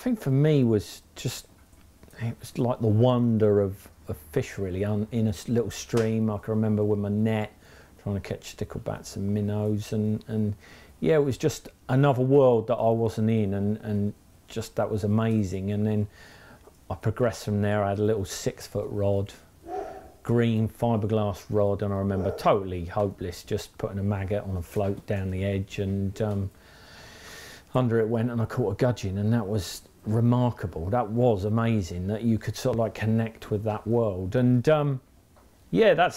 think for me was just, it was like the wonder of fish really, in a little stream. I can remember with my net trying to catch sticklebats and minnows, and yeah, it was just another world that I wasn't in, and just that was amazing. And then I progressed from there. I had a little 6-foot rod, green fiberglass rod, and I remember totally hopeless, just putting a maggot on a float down the edge, and under it went, and I caught a gudgeon, and that was remarkable. That was amazing that you could sort of like connect with that world, and yeah, that's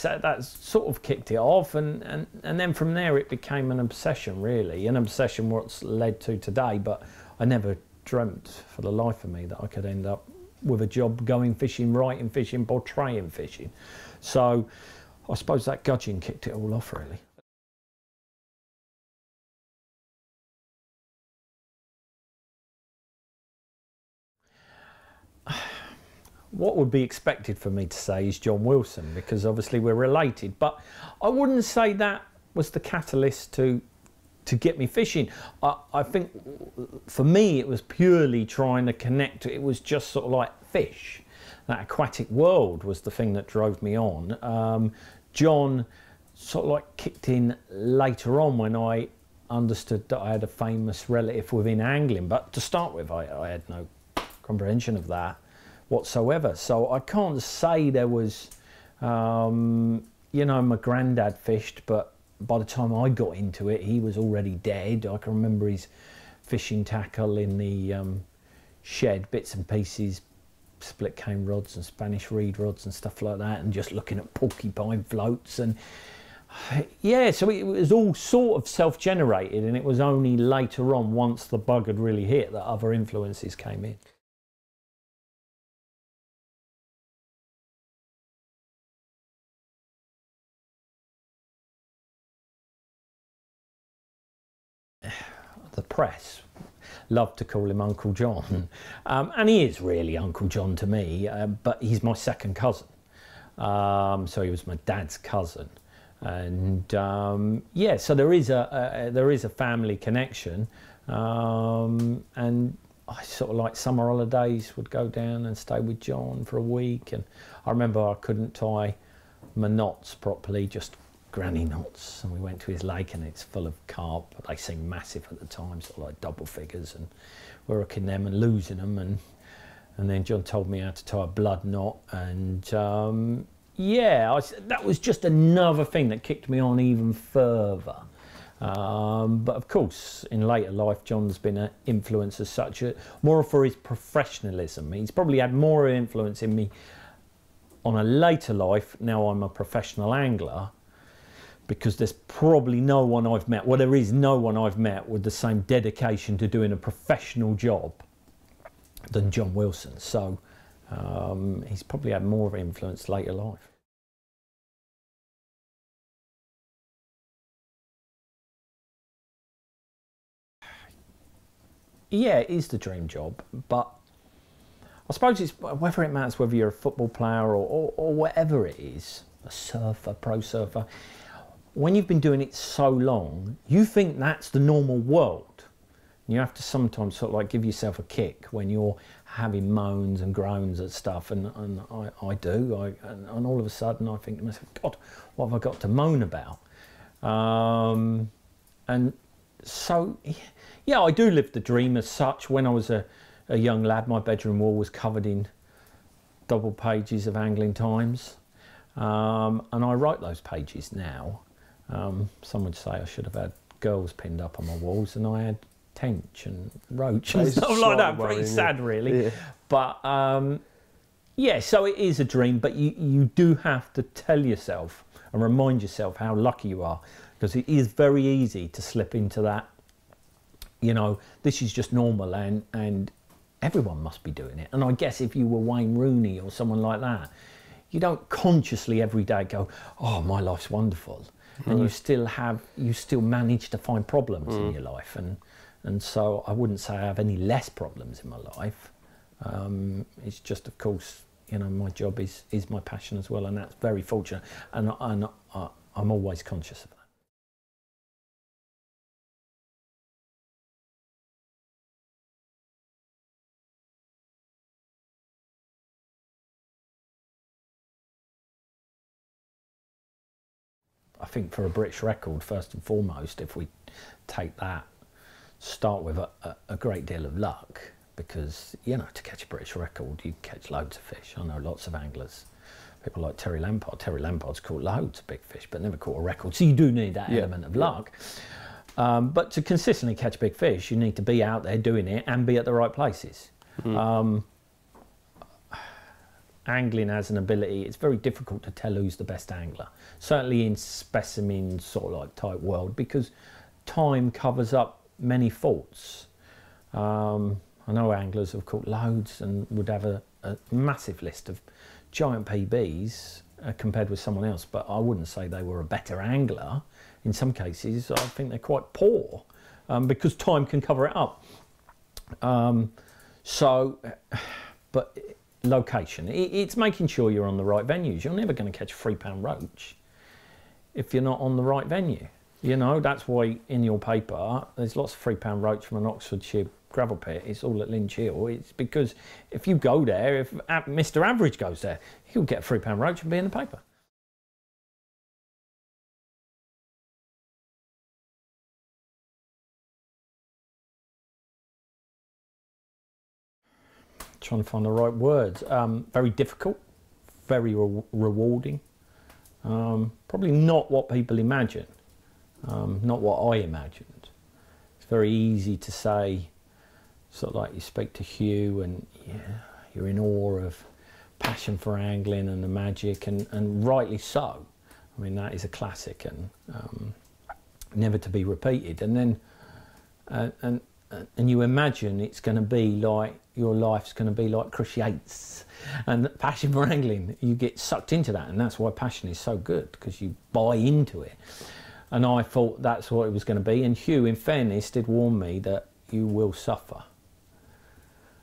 sort of kicked it off, and then from there it became an obsession really, an obsession what's led to today. But I never dreamt for the life of me that I could end up with a job going fishing, writing fishing, portraying fishing. So I suppose that gudgeon kicked it all off really. What would be expected for me to say is John Wilson, because obviously we're related, but I wouldn't say that was the catalyst to get me fishing. I think for me it was purely trying to connect. It was just sort of like fish. That aquatic world was the thing that drove me on. John sort of like kicked in later on when I understood that I had a famous relative within angling, but to start with I had no comprehension of that whatsoever. So I can't say there was, you know, my granddad fished, but by the time I got into it, he was already dead. I can remember his fishing tackle in the shed, bits and pieces, split cane rods and Spanish reed rods and stuff like that, and just looking at porcupine floats. And yeah, so it was all sort of self-generated, and it was only later on, once the bug had really hit, that other influences came in. The press love to call him Uncle John, and he is really Uncle John to me, but he's my second cousin, so he was my dad's cousin, and yeah, so there is a family connection, and I sort of like summer holidays would go down and stay with John for a week, and I remember I couldn't tie my knots properly, just granny knots, and we went to his lake and it's full of carp, but they seemed massive at the time, sort of like double figures, and we were hooking them and losing them, and then John told me how to tie a blood knot, and yeah, that was just another thing that kicked me on even further. But of course in later life John's been an influence as such, more for his professionalism. He's probably had more influence in me on a later life. Now I'm a professional angler, because there's probably no one I've met, well, there is no one I've met with the same dedication to doing a professional job than John Wilson. So he's probably had more of an influence later life. Yeah, it is the dream job, but I suppose it's whether it matters whether you're a football player or whatever it is, a surfer, pro surfer. When you've been doing it so long, you think that's the normal world. You have to sometimes sort of like give yourself a kick when you're having moans and groans at stuff, and I do, and all of a sudden I think to myself, God, what have I got to moan about? And so, yeah, I do live the dream as such. When I was a young lad, my bedroom wall was covered in double pages of Angling Times, and I write those pages now. Some would say I should have had girls pinned up on my walls, and I had tench and roach and stuff like that. Pretty sad, really. Yeah. But yeah, so it is a dream, but you do have to tell yourself and remind yourself how lucky you are, because it is very easy to slip into that. You know, this is just normal, and everyone must be doing it. And I guess if you were Wayne Rooney or someone like that, you don't consciously every day go, oh, my life's wonderful. And you still manage to find problems in your life, and so I wouldn't say I have any less problems in my life. It's just, of course, you know, my job is my passion as well, and that's very fortunate, and I'm always conscious of that. I think for a British record, first and foremost, if we take that, start with a great deal of luck, because, you know, to catch a British record, you catch loads of fish. I know lots of anglers, people like Terry Lampard. Terry Lampard's caught loads of big fish, but never caught a record. So you do need that element of luck. But to consistently catch big fish, you need to be out there doing it and be at the right places. Mm-hmm. Angling has an ability, it's very difficult to tell who's the best angler, certainly in specimen sort of like type world, because time covers up many faults. I know anglers have caught loads and would have a massive list of giant PBs compared with someone else, but I wouldn't say they were a better angler. In some cases, I think they're quite poor because time can cover it up. But location, it's making sure you're on the right venues. You're never going to catch a 3-pound roach if you're not on the right venue. You know, that's why in your paper, there's lots of 3-pound roach from an Oxfordshire gravel pit. It's all at Lynch Hill. It's because if you go there, if Mr. Average goes there, he'll get a 3-pound roach and be in the paper. Trying to find the right words. Very difficult, very rewarding. Probably not what people imagine, not what I imagined. It's very easy to say, sort of like you speak to Hugh and you're in awe of passion for angling and the magic, and rightly so. I mean, that is a classic and never to be repeated. And then, and you imagine it's going to be like, your life's going to be like Chris Yates and passion for angling. You get sucked into that, and that's why passion is so good, because you buy into it. And I thought that's what it was going to be, and Hugh, in fairness, did warn me that you will suffer.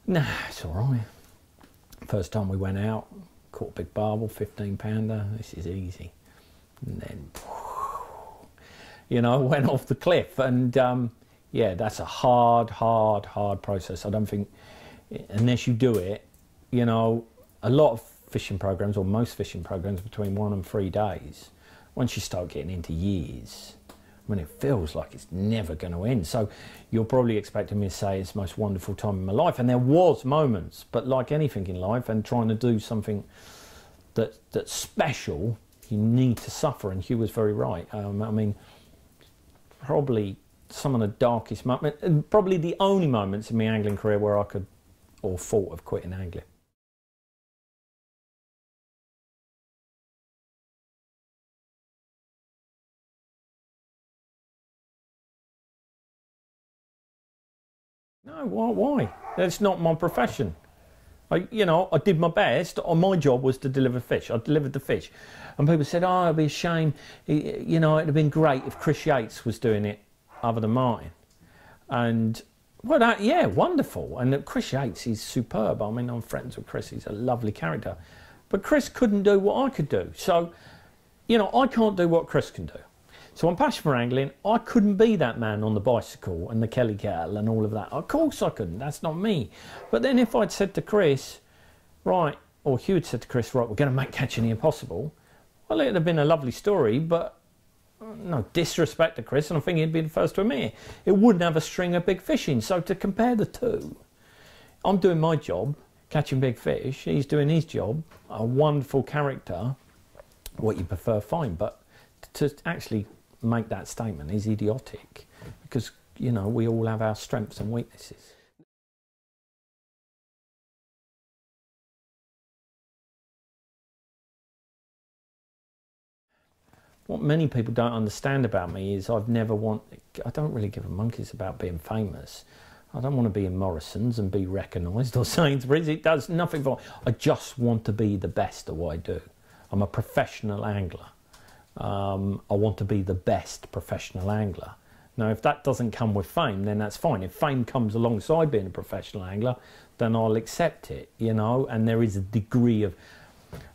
Nah, it's all right. First time we went out, caught a big barbel, 15-pounder, this is easy. And then, you know, went off the cliff, and yeah, that's a hard, hard, hard process. I don't think, unless you do it, you know, a lot of fishing programs, or most fishing programs, between 1 and 3 days. Once you start getting into years, I mean, it feels like it's never going to end. So you're probably expecting me to say it's the most wonderful time in my life, and there was moments, but like anything in life, and trying to do something that's special, you need to suffer, and Hugh was very right. I mean, probably some of the darkest moments, probably the only moments in my angling career where I could or thought of quitting angling. No, why? That's not my profession. You know, I did my best. My job was to deliver fish. I delivered the fish. And people said, oh, it'd be a shame. You know, it'd have been great if Chris Yates was doing it other than Martin. And well, that, yeah, wonderful. And Chris Yates is superb. I mean, I'm friends with Chris. He's a lovely character. But Chris couldn't do what I could do. So, you know, I can't do what Chris can do. So I'm passionate for angling. I couldn't be that man on the bicycle and the Kelly Kettle and all of that. Of course I couldn't. That's not me. But then if I'd said to Chris, right, or Hugh had said to Chris, right, we're going to make Catching the Impossible, well, it would have been a lovely story, but no disrespect to Chris, and I think he'd be the first to admit it, it wouldn't have a string of big fish in. So to compare the two, I'm doing my job, catching big fish, he's doing his job, a wonderful character, what you prefer, fine, but to actually make that statement is idiotic, because, you know, we all have our strengths and weaknesses. What many people don't understand about me is I don't really give a monkeys about being famous. I don't want to be in Morrison's and be recognised, or Sainsbury's. It does nothing for me. I just want to be the best at what I do. I'm a professional angler. I want to be the best professional angler. Now, if that doesn't come with fame, then that's fine. If fame comes alongside being a professional angler, then I'll accept it, you know, and there is a degree of,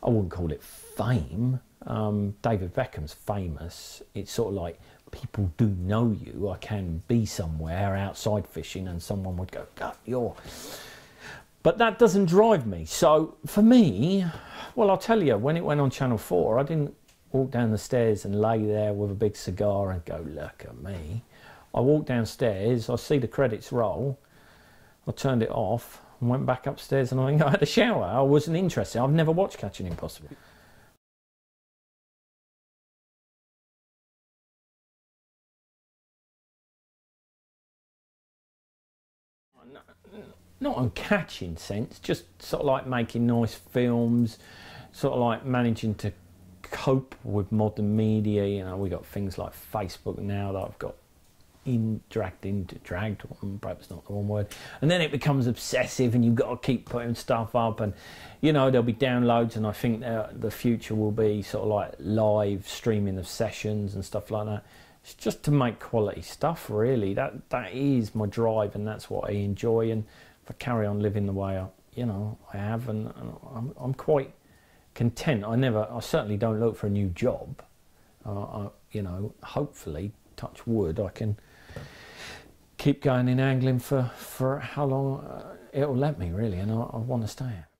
I wouldn't call it fame. David Beckham's famous. It's sort of like people do know you. I can be somewhere outside fishing and someone would go, God, you're... But that doesn't drive me. So for me, well, I'll tell you, when it went on Channel 4, I didn't walk down the stairs and lay there with a big cigar and go, look at me. I walked downstairs, I see the credits roll, I turned it off and went back upstairs and I think I had a shower. I wasn't interested. I've never watched Catching the Impossible. Not on catching sense, just sort of like making nice films, sort of like managing to cope with modern media. You know, we got things like Facebook now that I've got dragged on, perhaps not the one word, and then it becomes obsessive and you've got to keep putting stuff up, and you know there'll be downloads, and I think the future will be sort of like live streaming of sessions and stuff like that. It's just to make quality stuff, really. That is my drive and that's what I enjoy, and if I carry on living the way I have, and I'm quite content. I certainly don't look for a new job. Hopefully, touch wood, I can keep going in angling for how long it'll let me, really, and I want to stay.